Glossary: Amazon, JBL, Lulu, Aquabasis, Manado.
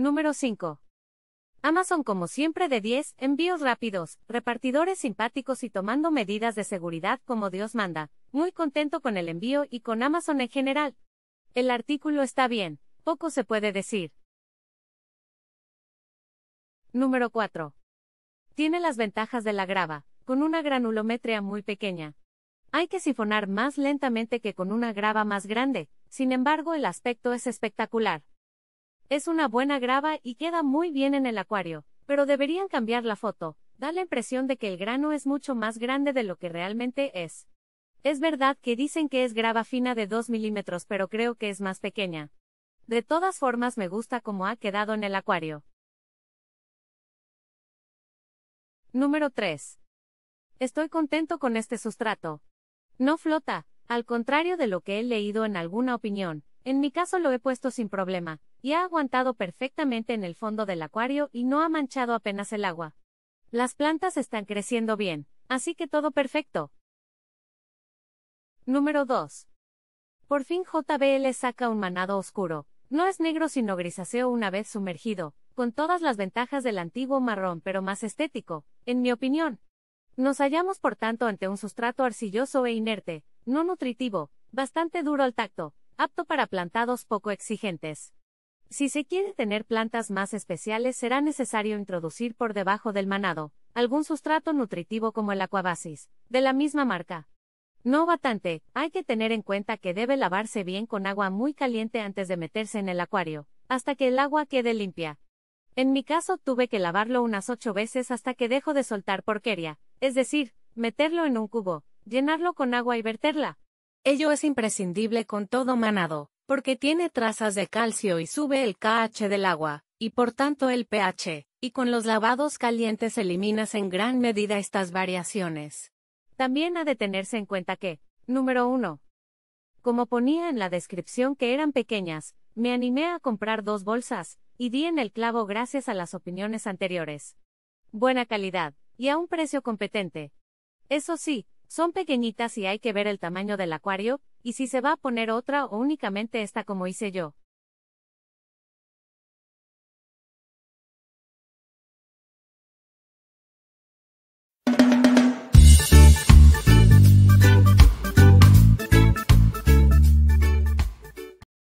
Número 5. Amazon, como siempre, de 10, envíos rápidos, repartidores simpáticos y tomando medidas de seguridad como Dios manda. Muy contento con el envío y con Amazon en general. El artículo está bien, poco se puede decir. Número 4. Tiene las ventajas de la grava, con una granulometría muy pequeña. Hay que sifonar más lentamente que con una grava más grande, sin embargo el aspecto es espectacular. Es una buena grava y queda muy bien en el acuario, pero deberían cambiar la foto, da la impresión de que el grano es mucho más grande de lo que realmente es. Es verdad que dicen que es grava fina de 2 milímetros, pero creo que es más pequeña. De todas formas me gusta cómo ha quedado en el acuario. Número 3. Estoy contento con este sustrato. No flota, al contrario de lo que he leído en alguna opinión. En mi caso lo he puesto sin problema, y ha aguantado perfectamente en el fondo del acuario y no ha manchado apenas el agua. Las plantas están creciendo bien, así que todo perfecto. Número 2. Por fin JBL saca un manado oscuro, no es negro sino grisáceo una vez sumergido, con todas las ventajas del antiguo marrón pero más estético, en mi opinión. Nos hallamos por tanto ante un sustrato arcilloso e inerte, no nutritivo, bastante duro al tacto, apto para plantados poco exigentes. Si se quiere tener plantas más especiales será necesario introducir por debajo del manado algún sustrato nutritivo como el Aquabasis, de la misma marca. No obstante, hay que tener en cuenta que debe lavarse bien con agua muy caliente antes de meterse en el acuario, hasta que el agua quede limpia. En mi caso tuve que lavarlo unas 8 veces hasta que dejó de soltar porquería, es decir, meterlo en un cubo, llenarlo con agua y verterla. Ello es imprescindible con todo manado, porque tiene trazas de calcio y sube el pH del agua, y por tanto el pH, y con los lavados calientes eliminas en gran medida estas variaciones. También ha de tenerse en cuenta que, número 1. Como ponía en la descripción que eran pequeñas, me animé a comprar 2 bolsas, y di en el clavo gracias a las opiniones anteriores. Buena calidad, y a un precio competente. Eso sí, son pequeñitas y hay que ver el tamaño del acuario, y si se va a poner otra o únicamente esta como hice yo.